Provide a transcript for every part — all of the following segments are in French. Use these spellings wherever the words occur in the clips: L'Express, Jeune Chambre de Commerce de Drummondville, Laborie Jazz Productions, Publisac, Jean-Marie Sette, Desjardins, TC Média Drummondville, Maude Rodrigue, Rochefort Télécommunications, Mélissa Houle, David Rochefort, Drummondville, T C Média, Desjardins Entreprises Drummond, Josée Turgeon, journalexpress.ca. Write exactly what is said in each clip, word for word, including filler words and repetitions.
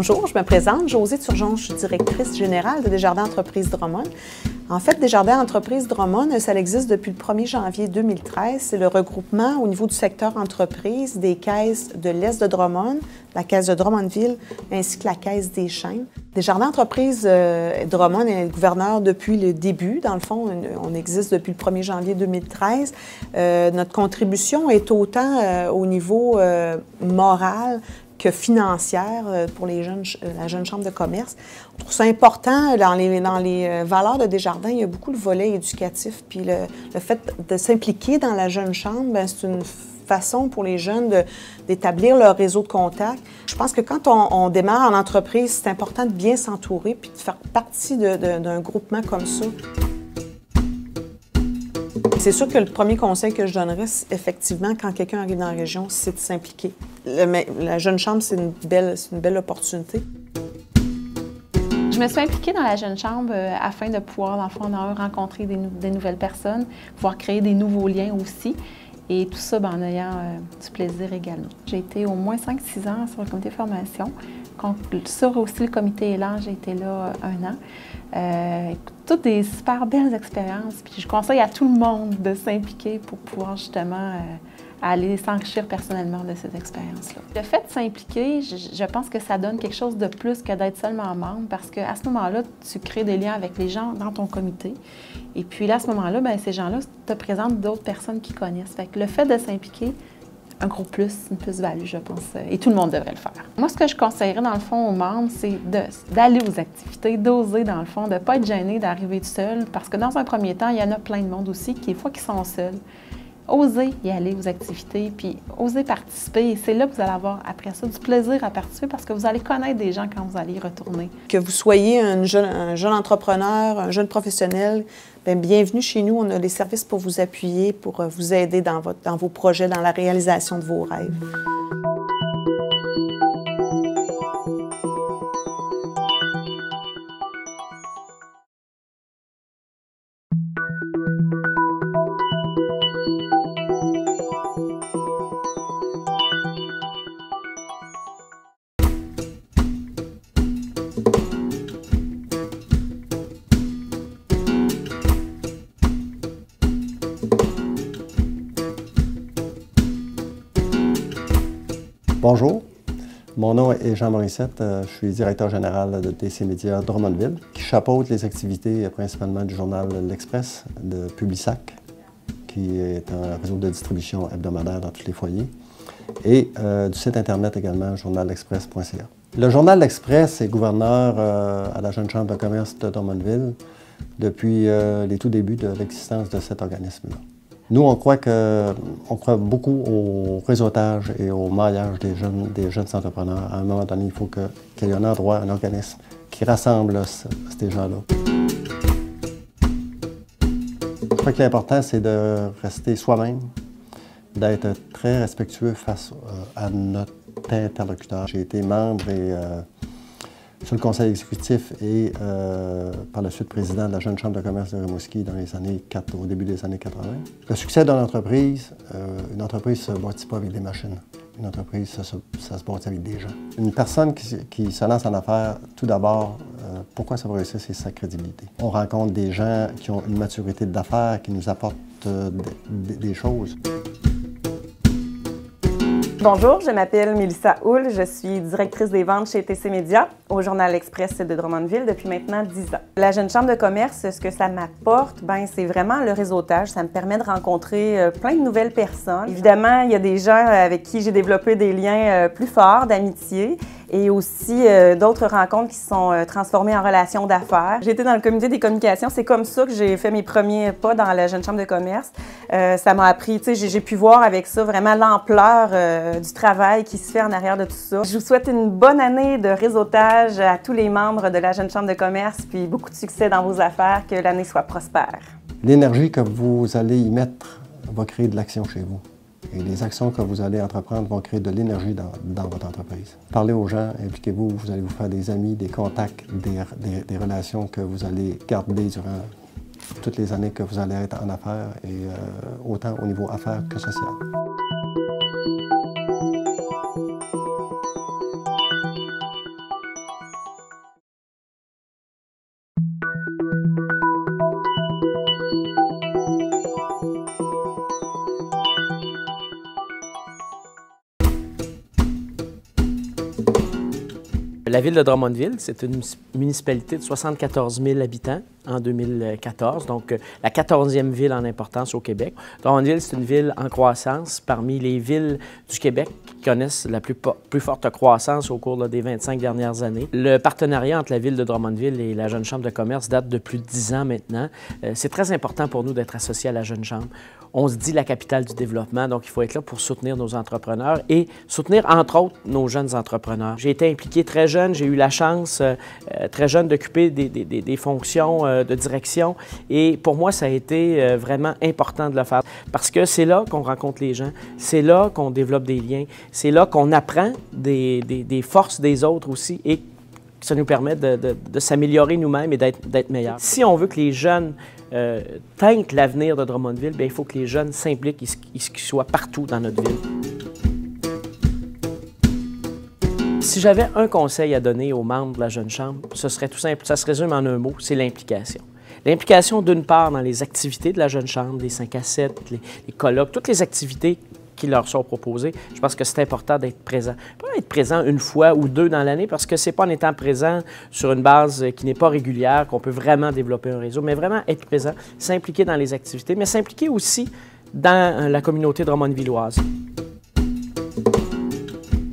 Bonjour, je me présente, Josée Turgeon, je suis directrice générale de Desjardins Entreprises Drummond. En fait, Desjardins Entreprises Drummond, ça existe depuis le premier janvier deux mille treize. C'est le regroupement au niveau du secteur entreprise des caisses de l'Est de Drummond, la caisse de Drummondville, ainsi que la caisse des Chaînes. Desjardins Entreprises euh, Drummond est gouverneur depuis le début. Dans le fond, on existe depuis le premier janvier deux mille treize. Euh, notre contribution est autant euh, au niveau euh, moral que financière pour les jeunes, la jeune chambre de commerce. On trouve ça important dans les, dans les valeurs de Desjardins, il y a beaucoup le volet éducatif. Puis le, le fait de s'impliquer dans la jeune chambre, c'est une façon pour les jeunes d'établir leur réseau de contacts. Je pense que quand on, on démarre en entreprise, c'est important de bien s'entourer puis de faire partie d'un groupement comme ça. C'est sûr que le premier conseil que je donnerais, effectivement, quand quelqu'un arrive dans la région, c'est de s'impliquer. La jeune chambre, c'est une belle, c'est une belle opportunité. Je me suis impliquée dans la jeune chambre euh, afin de pouvoir, dans le fond, rencontrer des, des nouvelles personnes, pouvoir créer des nouveaux liens aussi, et tout ça ben, en ayant euh, du plaisir également. J'ai été au moins cinq six ans sur le comité de formation. Sur aussi le comité Élan, j'ai été là un an. Euh, toutes des super belles expériences. Puis je conseille à tout le monde de s'impliquer pour pouvoir justement euh, aller s'enrichir personnellement de cette expérience-là. Le fait de s'impliquer, je, je pense que ça donne quelque chose de plus que d'être seulement membre parce qu'à ce moment-là, tu crées des liens avec les gens dans ton comité. Et puis là, à ce moment-là, bien, ces gens-là te présentent d'autres personnes qu'ils connaissent. Fait que le fait de s'impliquer, un gros plus, une plus-value, je pense, et tout le monde devrait le faire. Moi, ce que je conseillerais, dans le fond, aux membres, c'est d'aller aux activités, d'oser, dans le fond, de ne pas être gêné d'arriver tout seul, parce que dans un premier temps, il y en a plein de monde aussi qui, des fois, qui sont seuls. Osez y aller aux activités, puis osez participer. Et c'est là que vous allez avoir, après ça, du plaisir à participer parce que vous allez connaître des gens quand vous allez y retourner. Que vous soyez un jeune, un jeune entrepreneur, un jeune professionnel, bien, bienvenue chez nous. On a des services pour vous appuyer, pour vous aider dans, votre, dans vos projets, dans la réalisation de vos rêves. Bonjour, mon nom est Jean-Marie Sette, je suis directeur général de T C Média Drummondville, qui chapeaute les activités principalement du journal L'Express, de Publisac, qui est un réseau de distribution hebdomadaire dans tous les foyers, et euh, du site internet également, journal express point c a. Le journal L'Express est gouverneur euh, à la Jeune Chambre de commerce de Drummondville depuis euh, les tout débuts de l'existence de cet organisme-là. Nous, on croit, que, on croit beaucoup au réseautage et au maillage des jeunes, des jeunes entrepreneurs. À un moment donné, il faut que, qu'il y ait un endroit, un organisme qui rassemble ce, ces gens-là. Je crois que l'important, c'est de rester soi-même, d'être très respectueux face à notre interlocuteur. J'ai été membre et, euh, sur le conseil exécutif et euh, par la suite président de la Jeune Chambre de commerce de Rimouski dans les années au début des années quatre-vingt. Le succès d'une entreprise, euh, une entreprise ne se bâtit pas avec des machines. Une entreprise, ça, ça, ça se bâtit avec des gens. Une personne qui, qui se lance en affaires, tout d'abord, euh, pourquoi ça va réussir, c'est sa crédibilité. On rencontre des gens qui ont une maturité d'affaires, qui nous apportent euh, des, des choses. Bonjour, je m'appelle Mélissa Houle, je suis directrice des ventes chez T C Média au Journal Express de Drummondville depuis maintenant dix ans. La Jeune Chambre de commerce, ce que ça m'apporte, ben, c'est vraiment le réseautage. Ça me permet de rencontrer plein de nouvelles personnes. Évidemment, il y a des gens avec qui j'ai développé des liens plus forts, d'amitié, et aussi euh, d'autres rencontres qui se sont euh, transformées en relations d'affaires. J'étais dans le comité des communications, c'est comme ça que j'ai fait mes premiers pas dans la Jeune Chambre de commerce. Euh, ça m'a appris, tu sais, j'ai pu voir avec ça vraiment l'ampleur euh, du travail qui se fait en arrière de tout ça. Je vous souhaite une bonne année de réseautage à tous les membres de la Jeune Chambre de commerce, puis beaucoup de succès dans vos affaires, que l'année soit prospère. L'énergie que vous allez y mettre va créer de l'action chez vous. Et les actions que vous allez entreprendre vont créer de l'énergie dans, dans votre entreprise. Parlez aux gens, impliquez-vous, vous allez vous faire des amis, des contacts, des, des, des relations que vous allez garder durant toutes les années que vous allez être en affaires, et euh, autant au niveau affaires que social. La ville de Drummondville, c'est une municipalité de soixante-quatorze mille habitants en deux mille quatorze, donc la quatorzième ville en importance au Québec. Drummondville, c'est une ville en croissance parmi les villes du Québec qui connaissent la plus, plus forte croissance au cours là, des vingt-cinq dernières années. Le partenariat entre la ville de Drummondville et la Jeune Chambre de commerce date de plus de dix ans maintenant. Euh, c'est très important pour nous d'être associés à la Jeune Chambre. On se dit la capitale du développement, donc il faut être là pour soutenir nos entrepreneurs et soutenir, entre autres, nos jeunes entrepreneurs. J'ai été impliqué très jeune, j'ai eu la chance, euh, très jeune, d'occuper des, des, des, des fonctions euh, de direction et pour moi, ça a été euh, vraiment important de le faire parce que c'est là qu'on rencontre les gens, c'est là qu'on développe des liens, c'est là qu'on apprend des, des, des forces des autres aussi et ça nous permet de, de, de s'améliorer nous-mêmes et d'être meilleurs. Si on veut que les jeunes euh, teintent l'avenir de Drummondville, bien, il faut que les jeunes s'impliquent et qu'ils soient partout dans notre ville. Si j'avais un conseil à donner aux membres de la Jeune Chambre, ce serait tout simple, ça se résume en un mot, c'est l'implication. L'implication d'une part dans les activités de la Jeune Chambre, les cinq à sept, les, les colloques, toutes les activités qui leur sont proposés. Je pense que c'est important d'être présent. Pas être présent une fois ou deux dans l'année, parce que c'est pas en étant présent sur une base qui n'est pas régulière qu'on peut vraiment développer un réseau, mais vraiment être présent, s'impliquer dans les activités, mais s'impliquer aussi dans la communauté drummondvilloise.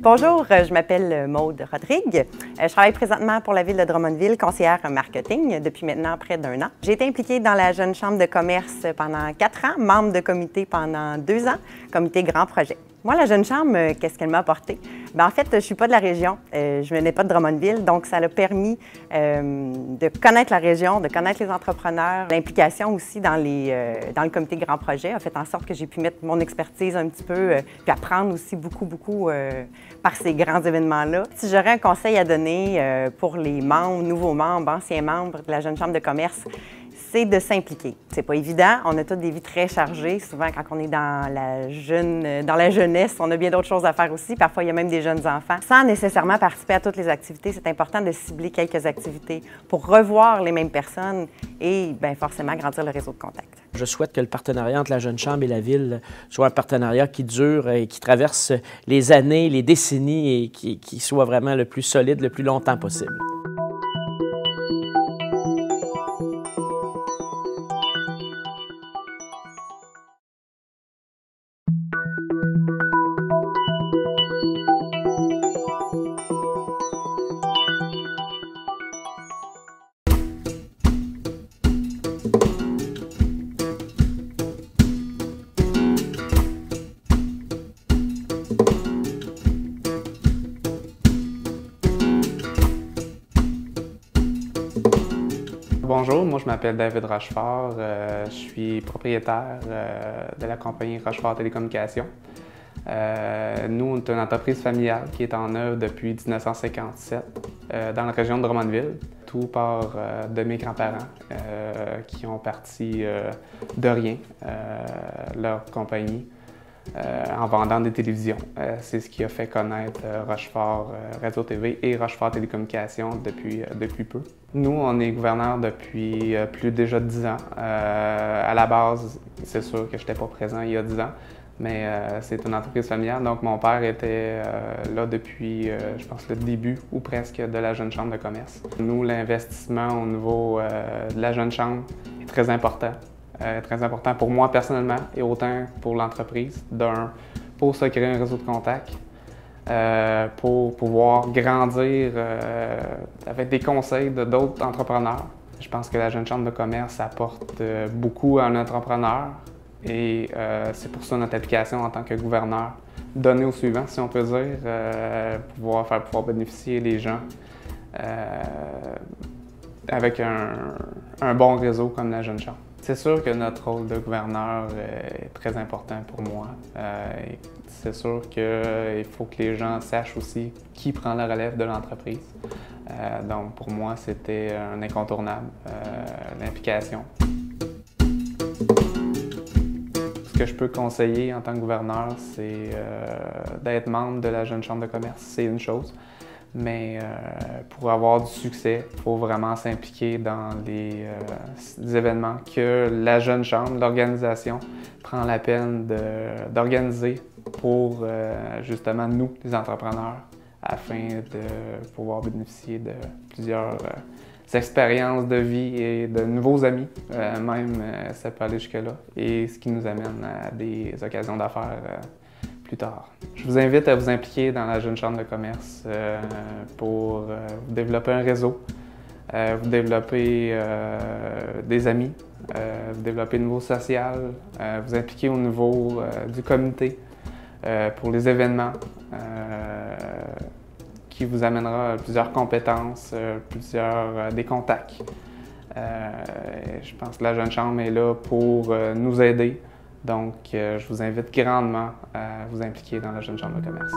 Bonjour, je m'appelle Maude Rodrigue. Je travaille présentement pour la Ville de Drummondville, conseillère marketing, depuis maintenant près d'un an. J'ai été impliquée dans la Jeune Chambre de commerce pendant quatre ans, membre de comité pendant deux ans, comité grand projet. Moi, la Jeune Chambre, qu'est-ce qu'elle m'a apporté? Bien, en fait, je ne suis pas de la région, je ne venais pas de Drummondville, donc ça a permis euh, de connaître la région, de connaître les entrepreneurs. L'implication aussi dans, les, euh, dans le comité grand projet a fait en sorte que j'ai pu mettre mon expertise un petit peu, euh, puis apprendre aussi beaucoup, beaucoup euh, par ces grands événements-là. Si j'aurais un conseil à donner euh, pour les membres, nouveaux membres, anciens membres de la Jeune Chambre de commerce, c'est de s'impliquer. C'est pas évident, on a tous des vies très chargées. Souvent, quand on est dans la, jeune, dans la jeunesse, on a bien d'autres choses à faire aussi. Parfois, il y a même des jeunes enfants. Sans nécessairement participer à toutes les activités, c'est important de cibler quelques activités pour revoir les mêmes personnes et bien, forcément grandir le réseau de contacts. Je souhaite que le partenariat entre la Jeune Chambre et la Ville soit un partenariat qui dure et qui traverse les années, les décennies et qui, qui soit vraiment le plus solide, le plus longtemps possible. Bonjour, moi je m'appelle David Rochefort, euh, je suis propriétaire euh, de la compagnie Rochefort Télécommunications. Euh, nous, on est une entreprise familiale qui est en œuvre depuis mille neuf cent cinquante-sept euh, dans la région de Drummondville. Tout part euh, de mes grands-parents euh, qui ont parti euh, de rien euh, leur compagnie euh, en vendant des télévisions. Euh, C'est ce qui a fait connaître euh, Rochefort euh, Radio T V et Rochefort Télécommunications depuis, euh, depuis peu. Nous, on est gouverneur depuis euh, plus déjà dix ans. Euh, à la base, c'est sûr que je n'étais pas présent il y a dix ans, mais euh, c'est une entreprise familiale. Donc, mon père était euh, là depuis, euh, je pense, le début ou presque de la Jeune Chambre de commerce. Nous, l'investissement au niveau euh, de la Jeune Chambre est très important. Euh, très important pour moi personnellement et autant pour l'entreprise. D'un, pour se créer un réseau de contacts. Euh, pour pouvoir grandir euh, avec des conseils de d'autres entrepreneurs. Je pense que la Jeune Chambre de commerce apporte euh, beaucoup à un entrepreneur et euh, c'est pour ça notre application en tant que gouverneur. Donner au suivant, si on peut dire, euh, pouvoir faire pouvoir bénéficier les gens euh, avec un, un bon réseau comme la Jeune Chambre. C'est sûr que notre rôle de gouverneur est très important pour moi. Euh, c'est sûr qu'il faut que les gens sachent aussi qui prend la relève de l'entreprise. Euh, donc pour moi, c'était un incontournable, euh, l'implication. Ce que je peux conseiller en tant que gouverneur, c'est euh, d'être membre de la Jeune Chambre de commerce, c'est une chose. Mais euh, pour avoir du succès, il faut vraiment s'impliquer dans les, euh, les événements que la Jeune Chambre, l'organisation, prend la peine d'organiser pour euh, justement nous, les entrepreneurs, afin de pouvoir bénéficier de plusieurs euh, expériences de vie et de nouveaux amis. Euh, même, euh, ça peut aller jusque-là. Et ce qui nous amène à des occasions d'affaires euh, plus tard. Je vous invite à vous impliquer dans la Jeune Chambre de commerce euh, pour euh, développer un réseau, euh, vous développer euh, des amis, euh, vous développer le niveau social, euh, vous impliquer au niveau euh, du comité euh, pour les événements euh, qui vous amènera à plusieurs compétences, euh, plusieurs euh, des contacts. Euh, je pense que la Jeune Chambre est là pour euh, nous aider. Donc, euh, je vous invite grandement à vous impliquer dans la Jeune Chambre de commerce.